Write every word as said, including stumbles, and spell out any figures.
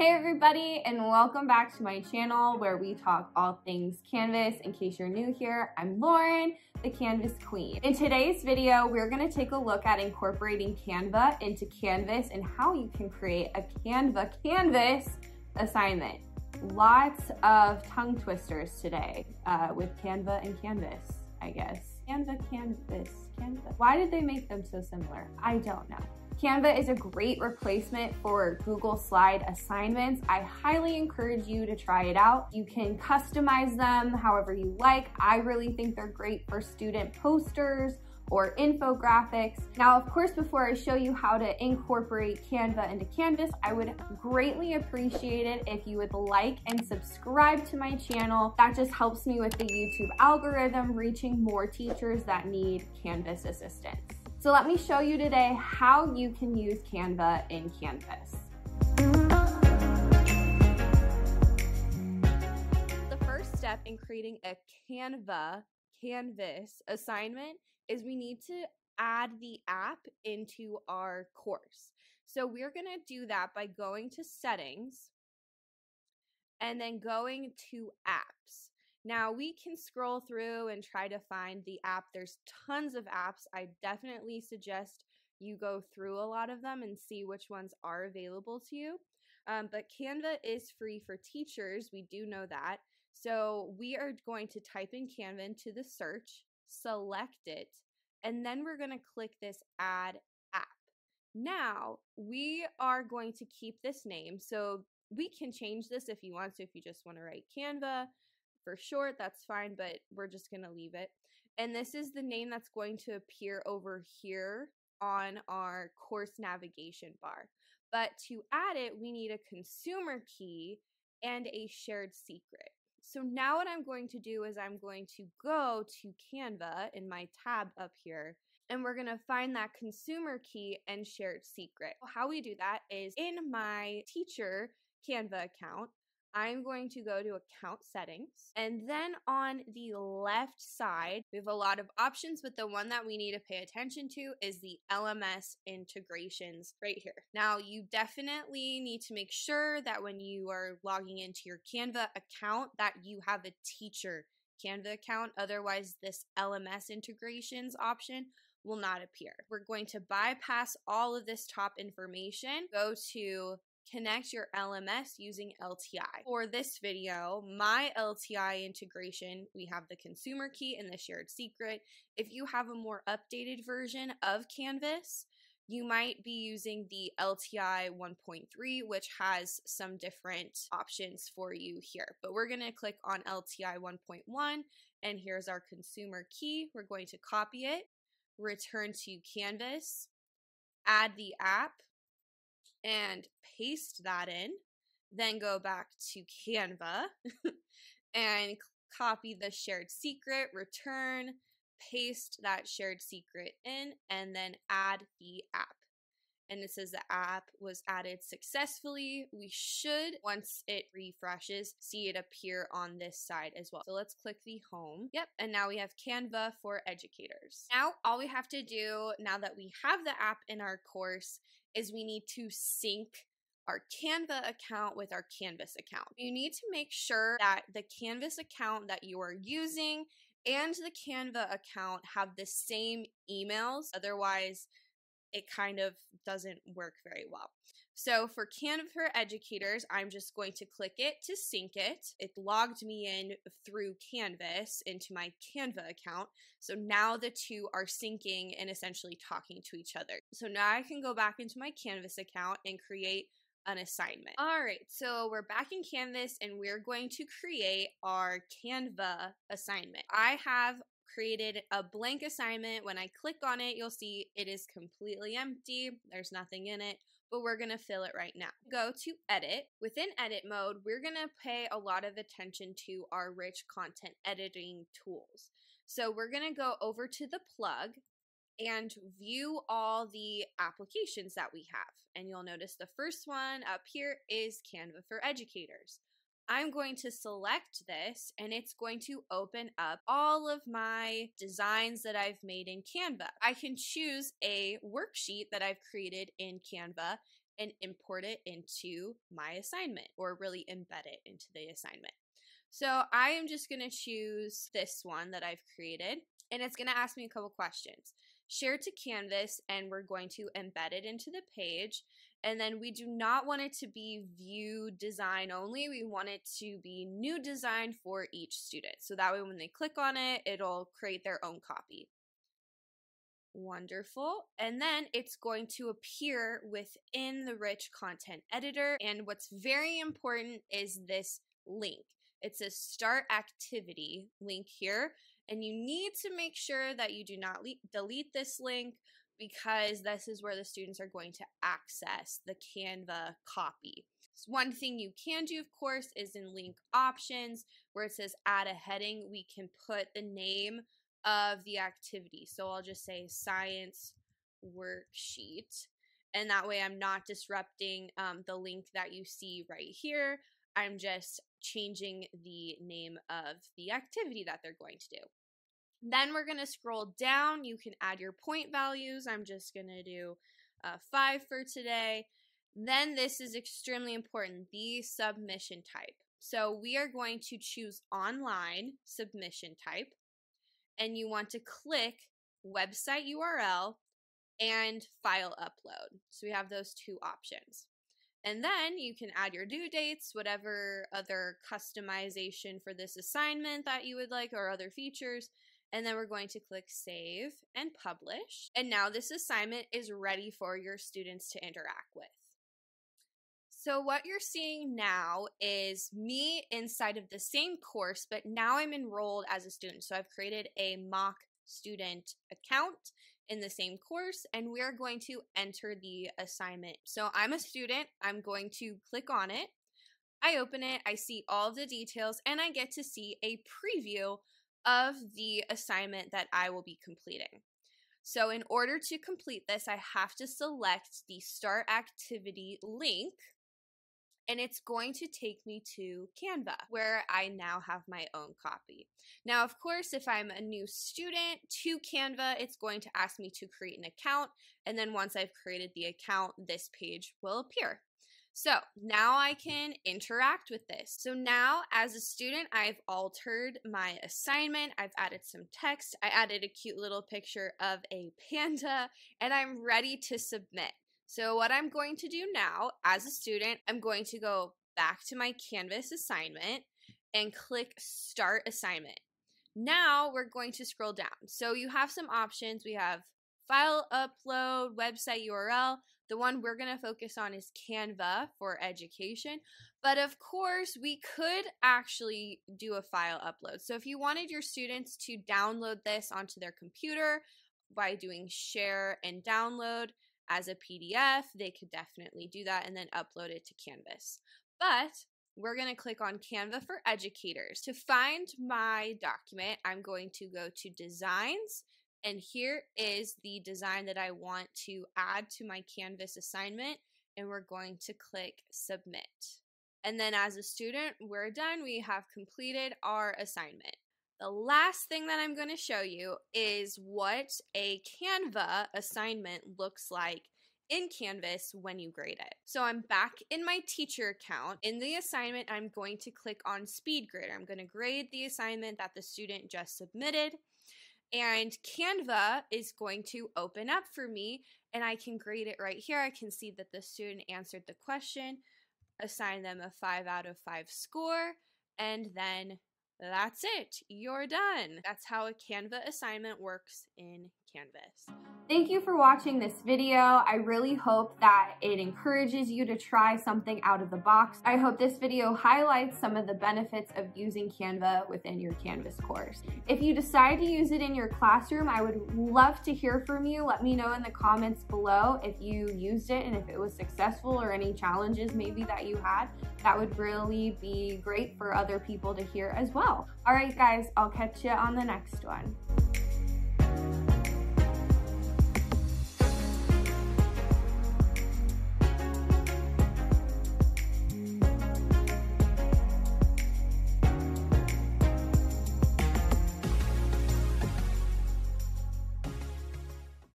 Hey everybody, and welcome back to my channel where we talk all things Canvas. In case you're new here, I'm Lauren, the Canvas Queen. In today's video, we're going to take a look at incorporating Canva into Canvas and how you can create a Canva Canvas assignment. Lots of tongue twisters today uh, with Canva and Canvas, I guess. Canva, Canvas, Canva. Why did they make them so similar? I don't know. Canva is a great replacement for Google Slide assignments. I highly encourage you to try it out. You can customize them however you like. I really think they're great for student posters or infographics. Now, of course, before I show you how to incorporate Canva into Canvas, I would greatly appreciate it if you would like and subscribe to my channel. That just helps me with the YouTube algorithm, reaching more teachers that need Canvas assistance. So let me show you today how you can use Canva in Canvas. The first step in creating a Canva Canvas assignment is we need to add the app into our course. So we're going to do that by going to settings and then going to apps. Now we can scroll through and try to find the app. There's tons of apps. I definitely suggest you go through a lot of them and see which ones are available to you. Um, but Canva is free for teachers. We do know that. So we are going to type in Canva into the search, select it, and then we're going to click this add app. Now we are going to keep this name, so we can change this if you want to. If you just want to write Canva for short, that's fine, but we're just going to leave it. And this is the name that's going to appear over here on our course navigation bar. But to add it, we need a consumer key and a shared secret. So now what I'm going to do is I'm going to go to Canva in my tab up here, and we're going to find that consumer key and shared secret. How we do that is in my teacher Canva account, I'm going to go to account settings, and then on the left side, we have a lot of options, but the one that we need to pay attention to is the L M S integrations right here. Now, you definitely need to make sure that when you are logging into your Canva account that you have a teacher Canva account. Otherwise, this L M S integrations option will not appear. We're going to bypass all of this top information, go to connect your L M S using L T I. For this video, my L T I integration, we have the consumer key and the shared secret. If you have a more updated version of Canvas, you might be using the L T I one point three, which has some different options for you here. But we're going to click on L T I one point one, and here's our consumer key. We're going to copy it, return to Canvas, add the app, and paste that in, then go back to Canva and copy the shared secret, return, paste that shared secret in, and then add the app. And it says the app was added successfully. We should, once it refreshes, see it appear on this side as well. So let's click the home. Yep, and now we have Canva for educators. Now all we have to do, now that we have the app in our course, is we need to sync our Canva account with our Canvas account. You need to make sure that the Canvas account that you are using and the Canva account have the same emails. Otherwise, it kind of doesn't work very well. So for Canva for Educators, I'm just going to click it to sync it. It logged me in through Canvas into my Canva account. So now the two are syncing and essentially talking to each other. So now I can go back into my Canvas account and create an assignment. All right, so we're back in Canvas and we're going to create our Canva assignment. I have created a blank assignment. When I click on it, you'll see it is completely empty. There's nothing in it, but we're going to fill it right now. Go to edit. Within edit mode, we're going to pay a lot of attention to our rich content editing tools. So we're going to go over to the plug and view all the applications that we have. And you'll notice the first one up here is Canva for Educators. I'm going to select this and it's going to open up all of my designs that I've made in Canva. I can choose a worksheet that I've created in Canva and import it into my assignment, or really embed it into the assignment. So I am just going to choose this one that I've created, and it's going to ask me a couple questions. Share to Canvas, and we're going to embed it into the page. And then we do not want it to be view design only. We want it to be new design for each student. So that way when they click on it, it'll create their own copy. Wonderful. And then it's going to appear within the rich content editor. And what's very important is this link. It says start activity link here. And you need to make sure that you do not delete this link, because this is where the students are going to access the Canva copy. So one thing you can do, of course, is in link options, where it says add a heading, we can put the name of the activity. So I'll just say science worksheet. And that way I'm not disrupting um, the link that you see right here. I'm just changing the name of the activity that they're going to do. Then we're going to scroll down. You can add your point values. I'm just going to do uh, five for today. Then this is extremely important, the submission type. So we are going to choose online submission type, and you want to click website U R L and file upload. So we have those two options. And then you can add your due dates, whatever other customization for this assignment that you would like, or other features. And then we're going to click save and publish. And now this assignment is ready for your students to interact with. So what you're seeing now is me inside of the same course, but now I'm enrolled as a student. So I've created a mock student account in the same course, and we're going to enter the assignment. So I'm a student. I'm going to click on it. I open it. I see all the details, and I get to see a preview of the assignment that I will be completing. So in order to complete this, I have to select the Start Activity link, and it's going to take me to Canva, where I now have my own copy. Now, of course, if I'm a new student to Canva, it's going to ask me to create an account, and then once I've created the account, this page will appear. So now I can interact with this. So now as a student, I've altered my assignment. I've added some text. I added a cute little picture of a panda, and I'm ready to submit. So what I'm going to do now as a student, I'm going to go back to my Canvas assignment and click Start Assignment. Now we're going to scroll down. So you have some options. We have file upload, website U R L. The one we're going to focus on is Canva for education. But of course, we could actually do a file upload. So if you wanted your students to download this onto their computer by doing share and download as a P D F, they could definitely do that and then upload it to Canvas. But we're going to click on Canva for Educators. To find my document, I'm going to go to Designs. And here is the design that I want to add to my Canvas assignment, and we're going to click Submit. And then as a student, we're done. We have completed our assignment. The last thing that I'm going to show you is what a Canva assignment looks like in Canvas when you grade it. So I'm back in my teacher account. In the assignment, I'm going to click on SpeedGrader. I'm going to grade the assignment that the student just submitted. And Canva is going to open up for me, and I can grade it right here. I can see that the student answered the question, assign them a five out of five score, and then that's it. You're done. That's how a Canva assignment works in Canvas. Thank you for watching this video. I really hope that it encourages you to try something out of the box. I hope this video highlights some of the benefits of using Canva within your Canvas course. If you decide to use it in your classroom, I would love to hear from you. Let me know in the comments below if you used it and if it was successful, or any challenges maybe that you had. That would really be great for other people to hear as well. All right, guys, I'll catch you on the next one.